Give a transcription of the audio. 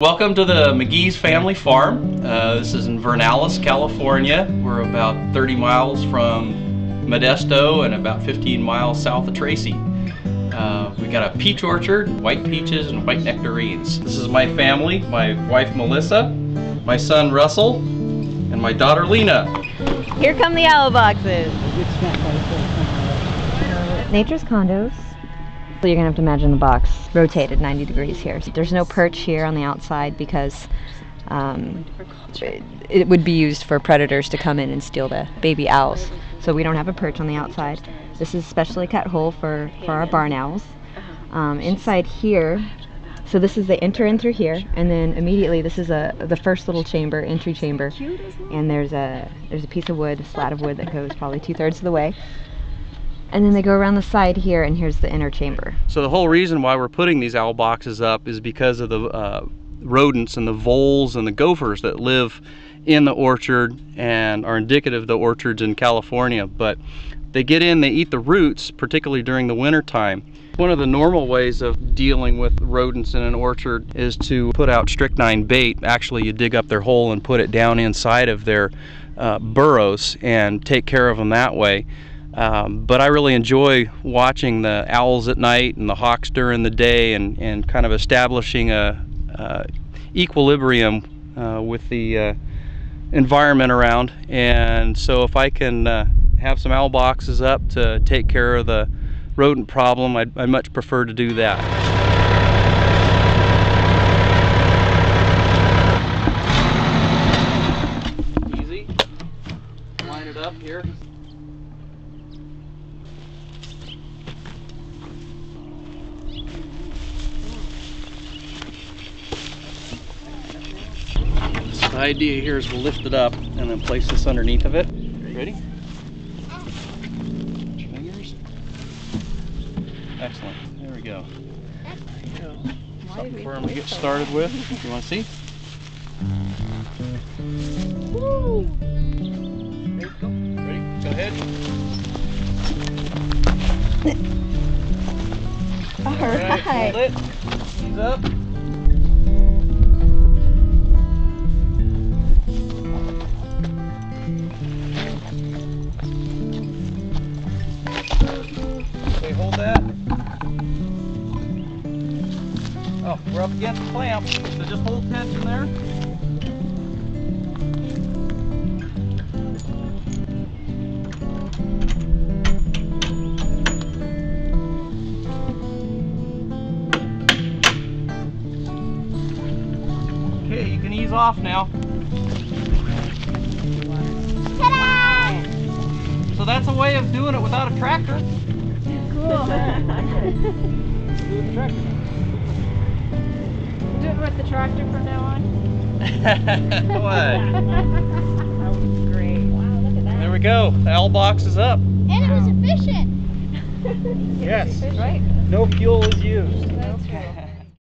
Welcome to the McGee's Family Farm. This is in Vernalis, California. We're about 30 miles from Modesto and about 15 miles south of Tracy. We got a peach orchard, white peaches and white nectarines. This is my family, my wife Melissa, my son Russell, and my daughter Lena. Here come the owl boxes. Nature's condos. So you're gonna have to imagine the box rotated 90 degrees here. There's no perch here on the outside because it would be used for predators to come in and steal the baby owls. So we don't have a perch on the outside. This is a specially cut hole for our barn owls. Inside here, so this is they enter in through here, and then immediately this is the first little chamber, entry chamber, and there's a piece of wood, a slat of wood that goes probably 2/3 of the way. And then they go around the side here, and here's the inner chamber. So the whole reason why we're putting these owl boxes up is because of the rodents and the voles and the gophers that live in the orchard and are indicative of the orchards in California. But they get in, they eat the roots, particularly during the winter time. One of the normal ways of dealing with rodents in an orchard is to put out strychnine bait. Actually, you dig up their hole and put it down inside of their burrows and take care of them that way. But I really enjoy watching the owls at night and the hawks during the day, and kind of establishing an equilibrium with the environment around. And so if I can have some owl boxes up to take care of the rodent problem, I'd much prefer to do that. Easy. Line it up here. The idea here is we'll lift it up and then place this underneath of it. Ready? Fingers. Excellent. There we go. Something for them to get started with. You want to see? Woo! There we go. Ready? Go ahead. All right. Hold it. He's up. Hold that. Oh, we're up against the clamp, so just hold tension there. Okay, you can ease off now. Ta-da! So that's a way of doing it without a tractor. Cool. Do it with the tractor from now on. What? That was great. Wow, look at that. There we go. The owl box is up. And it was efficient. Yes. Right? No fuel is used. That's cool.